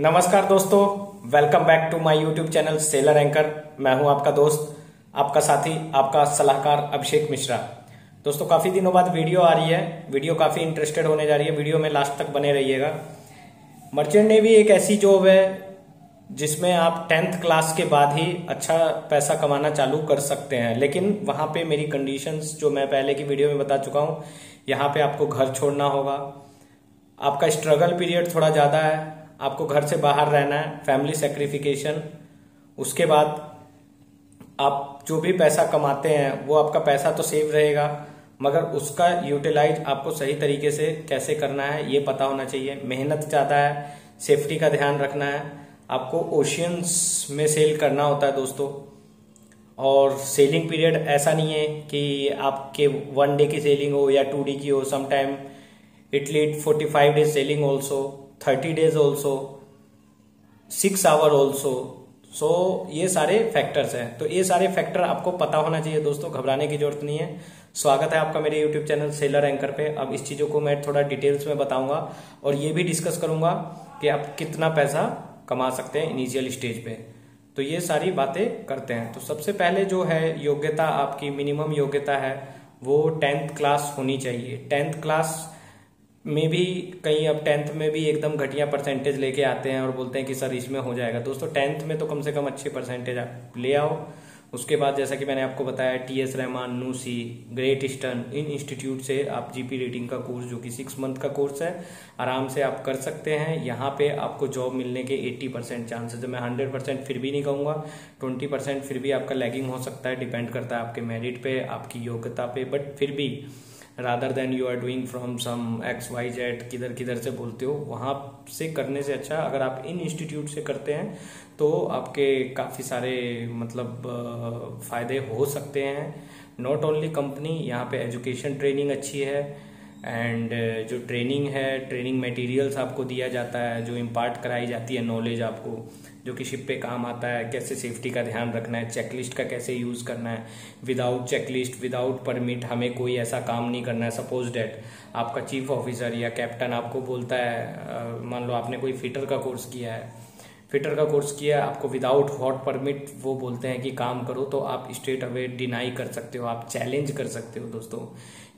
नमस्कार दोस्तों, welcome back to my YouTube channel seller anchor. मैं हूं आपका दोस्त, आपका साथी, आपका सलाहकार अभिषेक मिश्रा। दोस्तों, काफी दिनों बाद वीडियो आ रही है, वीडियो काफी इंटरेस्टेड होने जा रही है, वीडियो में लास्ट तक बने रहिएगा। मर्चेंट नेवी एक ऐसी जॉब है जिसमें आप 10th क्लास के बाद ही अच्छा पैसा कमाना चालू कर सकते हैं, लेकिन वहां पे मेरी कंडीशंस जो मैं पहले की वीडियो में बता चुका हूं, यहाँ पे आपको घर छोड़ना होगा, आपका स्ट्रगल पीरियड थोड़ा ज्यादा है, आपको घर से बाहर रहना है, फैमिली सेक्रीफिकेशन। उसके बाद आप जो भी पैसा कमाते हैं वो आपका पैसा तो सेव रहेगा, मगर उसका यूटिलाइज आपको सही तरीके से कैसे करना है ये पता होना चाहिए। मेहनत ज़्यादा है, सेफ्टी का ध्यान रखना है, आपको ओशियंस में सेल करना होता है दोस्तों। और सेलिंग पीरियड ऐसा नहीं है कि आपके 1 डे की सेलिंग हो या 2 डे की हो, sometime it lead 45 days selling also, 30 days also, 6 hour also. So ये सारे फैक्टर्स हैं, तो ये सारे फैक्टर आपको पता होना चाहिए दोस्तों, घबराने की जरूरत नहीं है। स्वागत है आपका मेरे यूट्यूब चैनल सेलर एंकर पे। अब इस चीज़ों को मैं थोड़ा डिटेल्स में बताऊंगा और ये भी डिस्कस करूंगा कि आप कितना पैसा कमा सकते हैं इनिशियल स्टेज पे, तो ये सारी बातें करते हैं। तो सबसे पहले जो है योग्यता, आपकी मिनिमम योग्यता है वो 10th क्लास होनी चाहिए। 10th क्लास में भी कहीं अब 10th में भी एकदम घटिया परसेंटेज लेके आते हैं और बोलते हैं कि सर इसमें हो जाएगा। दोस्तों 10th में तो कम से कम अच्छे परसेंटेज आप ले आओ। उसके बाद जैसा कि मैंने आपको बताया, TS Rahman NUSI, great eastern, इन इंस्टीट्यूट से आप जीपी रेटिंग का कोर्स जो कि 6 मंथ का कोर्स है आराम से आप कर सकते हैं। यहाँ पे आपको जॉब मिलने के 80% चांसेज है। मैं 100% फिर भी नहीं कहूँगा, 20% फिर भी आपका लैगिंग हो सकता है, डिपेंड करता है आपके मेरिट पे, आपकी योग्यता पे, बट फिर भी rather than you are doing from some XYZ किधर किधर से बोलते हो, वहाँ से करने से अच्छा अगर आप इन इंस्टीट्यूट से करते हैं तो आपके काफ़ी सारे मतलब फ़ायदे हो सकते हैं। नॉट ओनली कंपनी, यहाँ पे एजुकेशन ट्रेनिंग अच्छी है, एंड जो ट्रेनिंग है, ट्रेनिंग मटेरियल्स आपको दिया जाता है, जो इम्पार्ट कराई जाती है नॉलेज आपको, जो कि शिप पे काम आता है, कैसे सेफ्टी का ध्यान रखना है, चेकलिस्ट का कैसे यूज़ करना है। विदाउट चेकलिस्ट, विदाउट परमिट हमें कोई ऐसा काम नहीं करना है। सपोज डेट आपका चीफ ऑफिसर या कैप्टन आपको बोलता है, मान लो आपने कोई फिटर का कोर्स किया है, आपको विदाउट हॉट परमिट वो बोलते हैं कि काम करो, तो आप स्ट्रेट अवे डिनाई कर सकते हो, आप चैलेंज कर सकते हो दोस्तों,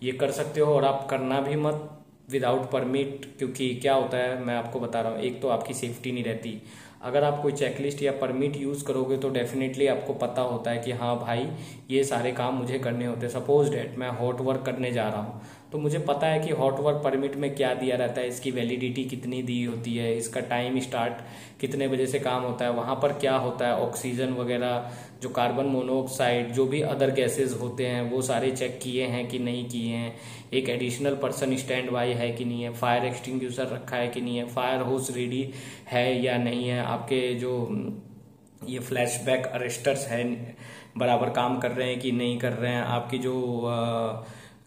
ये कर सकते हो। और आप करना भी मत विदाउट परमिट, क्योंकि क्या होता है, मैं आपको बता रहा हूँ, एक तो आपकी सेफ्टी नहीं रहती। अगर आप कोई चेकलिस्ट या परमिट यूज़ करोगे तो डेफिनेटली आपको पता होता है कि हाँ भाई ये सारे काम मुझे करने होते हैं। सपोज डेट मैं हॉट वर्क करने जा रहा हूँ, तो मुझे पता है कि हॉट वर्क परमिट में क्या दिया रहता है, इसकी वैलिडिटी कितनी दी होती है, इसका टाइम स्टार्ट कितने बजे से काम होता है, वहाँ पर क्या होता है, ऑक्सीजन वगैरह जो कार्बन मोनोऑक्साइड जो भी अदर गैसेज होते हैं वो सारे चेक किए हैं कि नहीं किए हैं, एक एडिशनल पर्सन स्टैंड बाई है कि नहीं है, फायर एक्सटिंग्विशर रखा है कि नहीं है, फायर होस रेडी है या नहीं है, आपके जो ये फ्लैशबैक अरेस्टर्स हैं बराबर काम कर रहे हैं कि नहीं कर रहे हैं, आपकी जो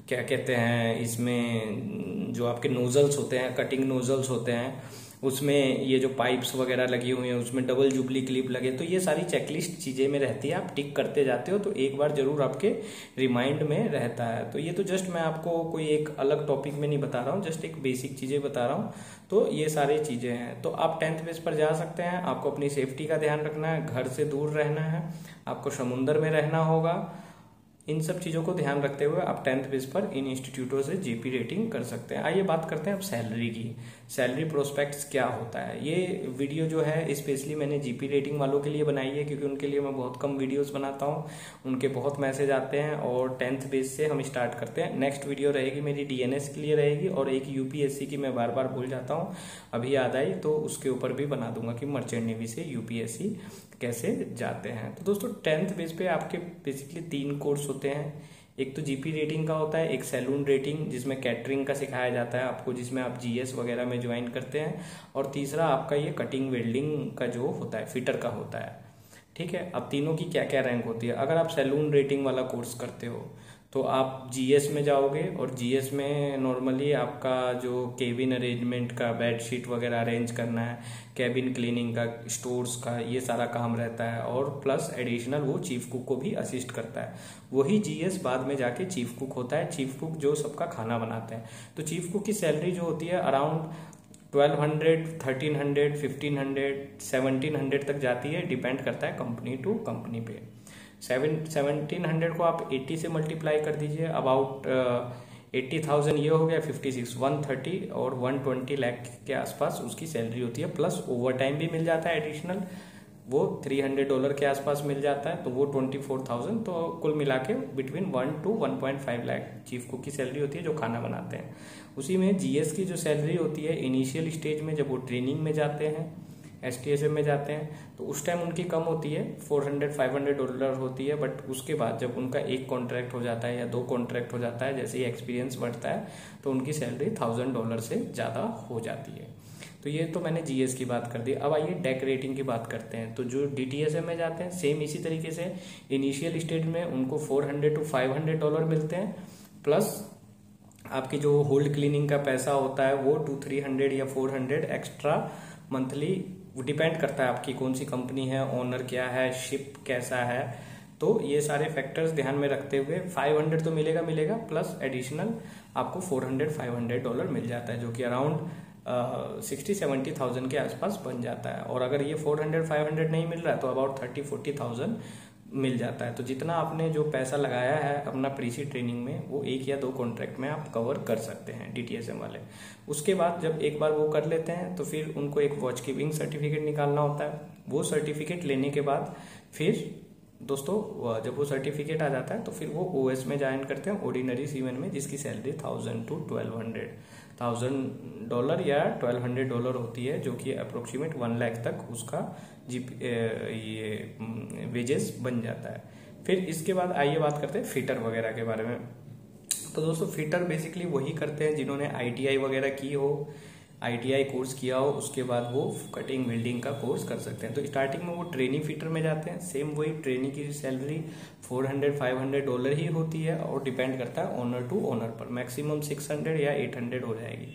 क्या कहते हैं इसमें जो आपके नोजल्स होते हैं, कटिंग नोजल्स होते हैं, उसमें ये जो पाइप्स वगैरह लगी हुई हैं, उसमें डबल जुबली क्लिप लगे, तो ये सारी चेकलिस्ट चीज़ें में रहती है, आप टिक करते जाते हो तो एक बार ज़रूर आपके रिमाइंड में रहता है। तो ये तो जस्ट मैं आपको कोई एक अलग टॉपिक में नहीं बता रहा हूँ, जस्ट एक बेसिक चीज़ें बता रहा हूँ, तो ये सारी चीज़ें हैं। तो आप 10th बेस पर जा सकते हैं। आपको अपनी सेफ्टी का ध्यान रखना है, घर से दूर रहना है, आपको समुंदर में रहना होगा, इन सब चीज़ों को ध्यान रखते हुए आप 10th बेस पर इन इंस्टीट्यूटों से जीपी रेटिंग कर सकते हैं। आइए बात करते हैं अब सैलरी की। सैलरी प्रोस्पेक्ट्स क्या होता है, ये वीडियो जो है स्पेशली मैंने जीपी रेटिंग वालों के लिए बनाई है, क्योंकि उनके लिए मैं बहुत कम वीडियोस बनाता हूँ, उनके बहुत मैसेज आते हैं, और 10th बेस से हम स्टार्ट करते हैं। नेक्स्ट वीडियो रहेगी मेरी DNS के लिए रहेगी, और एक UPSC की मैं बार बार भूल जाता हूँ, अभी याद आई तो उसके ऊपर भी बना दूंगा कि मर्चेंट नेवी से UPSC कैसे जाते हैं। तो दोस्तों 10th बेस पे आपके बेसिकली 3 कोर्स होते हैं, एक तो जीपी रेटिंग का होता है, एक सैलून रेटिंग जिसमें कैटरिंग का सिखाया जाता है आपको, जिसमें आप GS वगैरह में ज्वाइन करते हैं, और तीसरा आपका ये कटिंग वेल्डिंग का जो होता है, फिटर का होता है, ठीक है। अब तीनों की क्या क्या रैंक होती है, अगर आप सैलून रेटिंग वाला कोर्स करते हो तो आप GS में जाओगे, और GS में नॉर्मली आपका जो केबिन अरेंजमेंट का, बेडशीट वगैरह अरेंज करना है, केबिन क्लीनिंग का, स्टोर्स का, ये सारा काम रहता है, और प्लस एडिशनल वो चीफ कुक को भी असिस्ट करता है। वही GS बाद में जाके चीफ कुक होता है, चीफ कुक जो सबका खाना बनाते हैं। तो चीफ कुक की सैलरी जो होती है अराउंड 1200, 1300, 1500, 1700 तक जाती है, डिपेंड करता है कंपनी टू कंपनी पे। 1700 को आप 80 से मल्टीप्लाई कर दीजिए, अबाउट 80,000 ये हो गया, 56 130 और 120 लाख के आसपास उसकी सैलरी होती है, प्लस ओवर टाइम भी मिल जाता है एडिशनल, वो $300 के आसपास मिल जाता है, तो वो 24,000। तो कुल मिला के between 1 to 1.5 lakh chief cook की सैलरी होती है जो खाना बनाते हैं। उसी में जीएस की जो सैलरी होती है इनिशियल स्टेज में, जब वो ट्रेनिंग में जाते हैं, एसटीएसएम में जाते हैं, तो उस टाइम उनकी कम होती है, $400-500 होती है। बट उसके बाद जब उनका एक कॉन्ट्रैक्ट हो जाता है या दो कॉन्ट्रैक्ट हो जाता है, जैसे ही एक्सपीरियंस बढ़ता है, तो उनकी सैलरी $1000 से ज़्यादा हो जाती है। तो ये तो मैंने जीएस की बात कर दी। अब आइए डेक रेटिंग की बात करते हैं। तो जो डीटीएसएम में जाते हैं, सेम इसी तरीके से इनिशियल स्टेज में उनको $400 to $500 मिलते हैं, प्लस आपकी जो होल्ड क्लीनिंग का पैसा होता है वो 200-300 या 400 एक्स्ट्रा मंथली, डिपेंड करता है आपकी कौन सी कंपनी है, ओनर क्या है, शिप कैसा है, तो ये सारे फैक्टर्स ध्यान में रखते हुए 500 तो मिलेगा, प्लस एडिशनल आपको $400-500 मिल जाता है, जो कि अराउंड 60-70,000 के आसपास बन जाता है। और अगर ये 400-500 नहीं मिल रहा है तो अबाउट 30-40,000 मिल जाता है। तो जितना आपने जो पैसा लगाया है अपना प्रीसी ट्रेनिंग में, वो एक या दो कॉन्ट्रैक्ट में आप कवर कर सकते हैं डीटीएसएम वाले। उसके बाद जब एक बार वो कर लेते हैं तो फिर उनको एक वॉच कीपिंग सर्टिफिकेट निकालना होता है। वो सर्टिफिकेट लेने के बाद फिर दोस्तों जब वो सर्टिफिकेट आ जाता है तो फिर वो ओएस में ज्वाइन करते हैं, ऑर्डिनरी सीवन में, जिसकी सैलरी $1,000 to $1,200 या $1,200 होती है, जो कि अप्रोक्सीमेट 1 लाख तक उसका ये वेजेस बन जाता है। फिर इसके बाद आइए बात करते हैं फिटर वगैरह के बारे में। तो दोस्तों फिटर बेसिकली वही करते हैं जिन्होंने ITI वगैरह की हो, ITI कोर्स किया हो, उसके बाद वो कटिंग वेल्डिंग का कोर्स कर सकते हैं। तो स्टार्टिंग में वो ट्रेनी फिटर में जाते हैं, सेम वही ट्रेनी की सैलरी $400-500 ही होती है, और डिपेंड करता है ओनर टू ओनर पर, मैक्सिमम 600 या 800 हो जाएगी।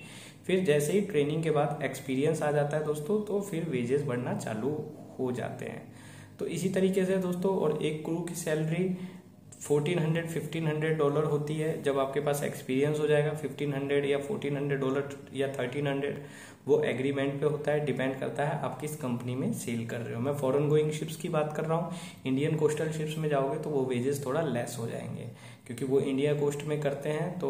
फिर जैसे ही ट्रेनिंग के बाद एक्सपीरियंस आ जाता है दोस्तों, तो फिर वेजेस बढ़ना चालू हो जाते हैं। तो इसी तरीके से दोस्तों, और एक क्रू की सैलरी $1,400-1,500 होती है। जब आपके पास एक्सपीरियंस हो जाएगा, $1,500 या $1,400 या $1,300 वो एग्रीमेंट पे होता है, डिपेंड करता है आप किस कंपनी में सेल कर रहे हो। मैं फॉरेन गोइंग शिप्स की बात कर रहा हूँ, इंडियन कोस्टल शिप्स में जाओगे तो वो वेजेस थोड़ा लेस हो जाएंगे, क्योंकि वो इंडिया कोस्ट में करते हैं, तो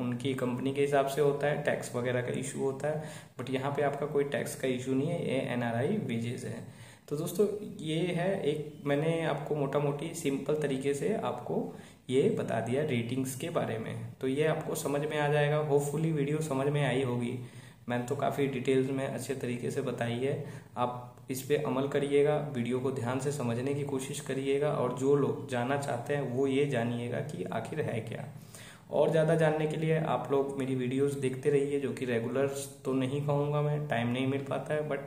उनकी कंपनी के हिसाब से होता है, टैक्स वगैरह का इशू होता है। बट यहाँ पे आपका कोई टैक्स का इशू नहीं है, ये NRI वेजेस है। तो दोस्तों ये है, एक मैंने आपको मोटा मोटी सिंपल तरीके से आपको ये बता दिया रेटिंग्स के बारे में, तो ये आपको समझ में आ जाएगा। होपफुली वीडियो समझ में आई होगी, मैंने तो काफ़ी डिटेल्स में अच्छे तरीके से बताई है। आप इस पे अमल करिएगा, वीडियो को ध्यान से समझने की कोशिश करिएगा, और जो लोग जानना चाहते हैं वो ये जानिएगा कि आखिर है क्या। और ज़्यादा जानने के लिए आप लोग मेरी वीडियोज़ देखते रहिए, जो कि रेगुलर तो नहीं कहूँगा मैं, टाइम नहीं मिल पाता है, बट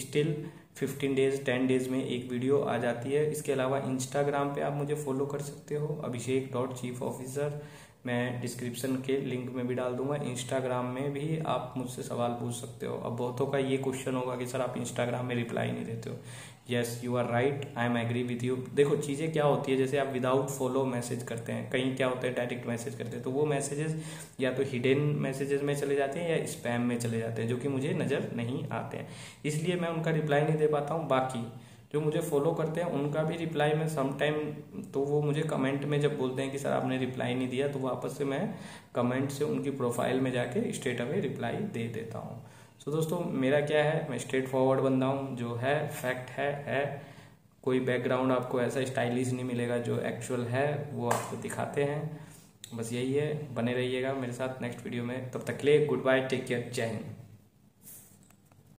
स्टिल 15 डेज 10 डेज में एक वीडियो आ जाती है। इसके अलावा इंस्टाग्राम पे आप मुझे फॉलो कर सकते हो, abhishek.chief officer, मैं डिस्क्रिप्शन के लिंक में भी डाल दूंगा। इंस्टाग्राम में भी आप मुझसे सवाल पूछ सकते हो। अब बहुतों का ये क्वेश्चन होगा कि सर आप इंस्टाग्राम में रिप्लाई नहीं देते हो। Yes, you are right, I am agree with you. देखो चीज़ें क्या होती है, जैसे आप विदाउट फॉलो मैसेज करते हैं, कहीं क्या होता है डायरेक्ट मैसेज करते हैं, तो वो मैसेजेस या तो हिडन मैसेजेस में चले जाते हैं या स्पैम में चले जाते हैं, जो कि मुझे नज़र नहीं आते हैं, इसलिए मैं उनका रिप्लाई नहीं दे पाता हूँ। बाकी जो मुझे फॉलो करते हैं उनका भी रिप्लाई मैं समटाइम, तो वो मुझे कमेंट में जब बोलते हैं कि सर आपने रिप्लाई नहीं दिया, तो वापस से मैं कमेंट से उनकी प्रोफाइल में जाके स्ट्रेट अवे रिप्लाई दे देता हूँ। तो दोस्तों मेरा क्या है, मैं स्ट्रेट फॉरवर्ड बंदा हूँ, जो है फैक्ट है कोई बैकग्राउंड आपको ऐसा स्टाइलिश नहीं मिलेगा, जो एक्चुअल है वो आपको दिखाते हैं। बस यही है, बने रहिएगा मेरे साथ नेक्स्ट वीडियो में। तब तक के लिए गुड बाय, टेक केयर, जय हिंद।